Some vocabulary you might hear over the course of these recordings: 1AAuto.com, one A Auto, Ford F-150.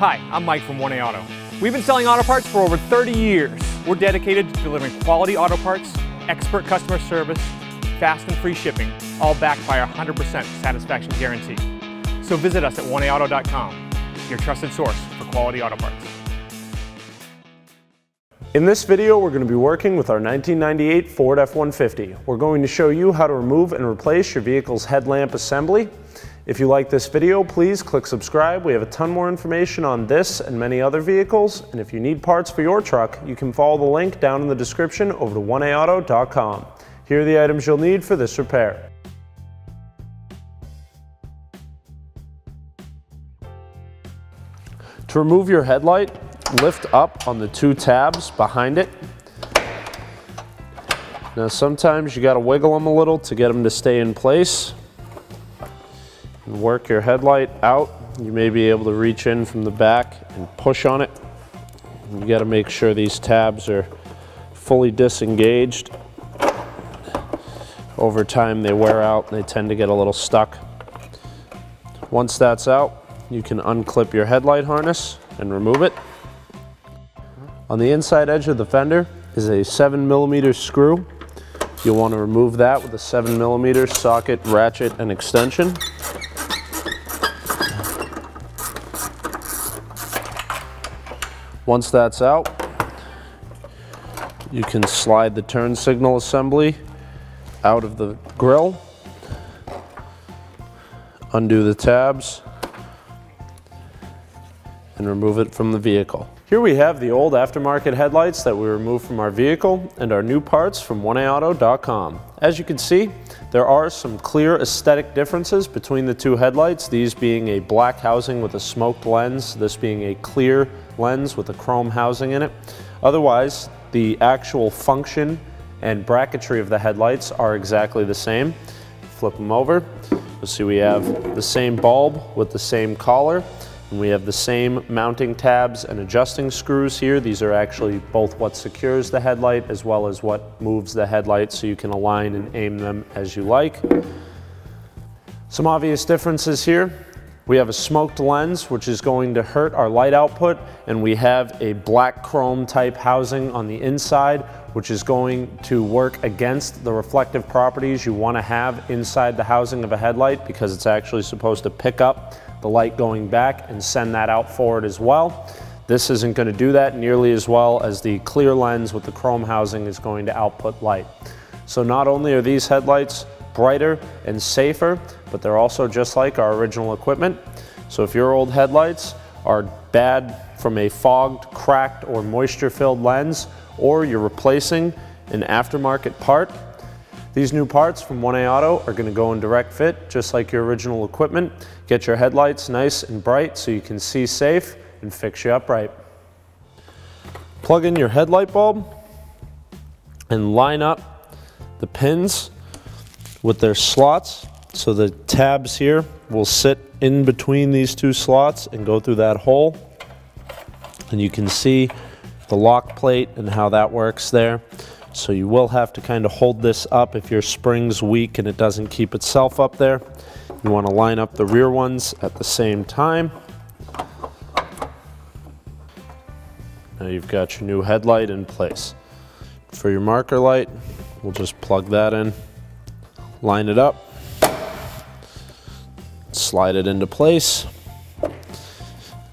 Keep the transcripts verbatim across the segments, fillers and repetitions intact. Hi, I'm Mike from one A Auto. We've been selling auto parts for over thirty years. We're dedicated to delivering quality auto parts, expert customer service, fast and free shipping, all backed by our one hundred percent satisfaction guarantee. So visit us at one A auto dot com, your trusted source for quality auto parts. In this video, we're going to be working with our nineteen ninety-eight Ford F one fifty. We're going to show you how to remove and replace your vehicle's headlamp assembly. If you like this video, please click subscribe. We have a ton more information on this and many other vehicles. And if you need parts for your truck, you can follow the link down in the description over to one A auto dot com. Here are the items you'll need for this repair. To remove your headlight, lift up on the two tabs behind it. Now sometimes you gotta wiggle them a little to get them to stay in place. And work your headlight out. You may be able to reach in from the back and push on it. You gotta make sure these tabs are fully disengaged. Over time they wear out and they tend to get a little stuck. Once that's out, you can unclip your headlight harness and remove it. On the inside edge of the fender is a seven millimeter screw. You'll want to remove that with a seven millimeter socket, ratchet, and extension. Once that's out, you can slide the turn signal assembly out of the grill, undo the tabs, and remove it from the vehicle. Here we have the old aftermarket headlights that we removed from our vehicle and our new parts from one A auto dot com. As you can see, there are some clear aesthetic differences between the two headlights, these being a black housing with a smoked lens, this being a clear lens with a chrome housing in it. Otherwise, the actual function and bracketry of the headlights are exactly the same. Flip them over, you'll see we have the same bulb with the same collar. And we have the same mounting tabs and adjusting screws here. These are actually both what secures the headlight as well as what moves the headlight, so you can align and aim them as you like. Some obvious differences here. We have a smoked lens, which is going to hurt our light output, and we have a black chrome type housing on the inside, which is going to work against the reflective properties you want to have inside the housing of a headlight, because it's actually supposed to pick up the light going back and send that out forward as well. This isn't going to do that nearly as well as the clear lens with the chrome housing is going to output light. So not only are these headlights brighter and safer, but they're also just like our original equipment. So if your old headlights are bad from a fogged, cracked, or moisture-filled lens, or you're replacing an aftermarket part, these new parts from one A auto are going to go in direct fit, just like your original equipment. Get your headlights nice and bright so you can see safe and fix you up right. Plug in your headlight bulb and line up the pins with their slots. So the tabs here will sit in between these two slots and go through that hole. And you can see the lock plate and how that works there. So you will have to kind of hold this up if your spring's weak and it doesn't keep itself up there. You want to line up the rear ones at the same time. Now you've got your new headlight in place. For your marker light, we'll just plug that in, line it up, slide it into place.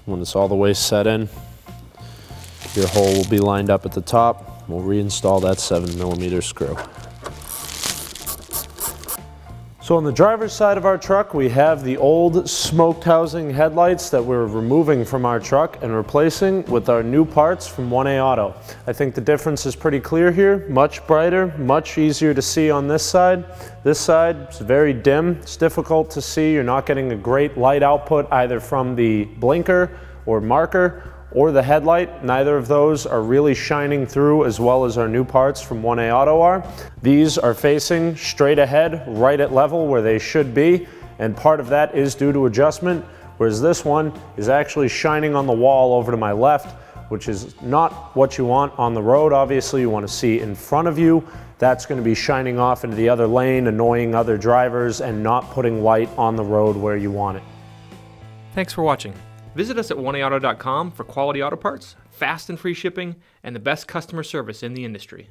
When it's all the way set in, your hole will be lined up at the top. We'll reinstall that seven millimeter screw. So on the driver's side of our truck, we have the old smoked housing headlights that we're removing from our truck and replacing with our new parts from one A auto. I think the difference is pretty clear here. Much brighter, much easier to see on this side. This side is very dim. It's difficult to see. You're not getting a great light output either from the blinker or marker or the headlight. Neither of those are really shining through as well as our new parts from one A auto are. These are facing straight ahead, right at level where they should be, and part of that is due to adjustment, whereas this one is actually shining on the wall over to my left, which is not what you want on the road. Obviously, you want to see in front of you. That's going to be shining off into the other lane, annoying other drivers, and not putting light on the road where you want it. Thanks for watching. Visit us at one A auto dot com for quality auto parts, fast and free shipping, and the best customer service in the industry.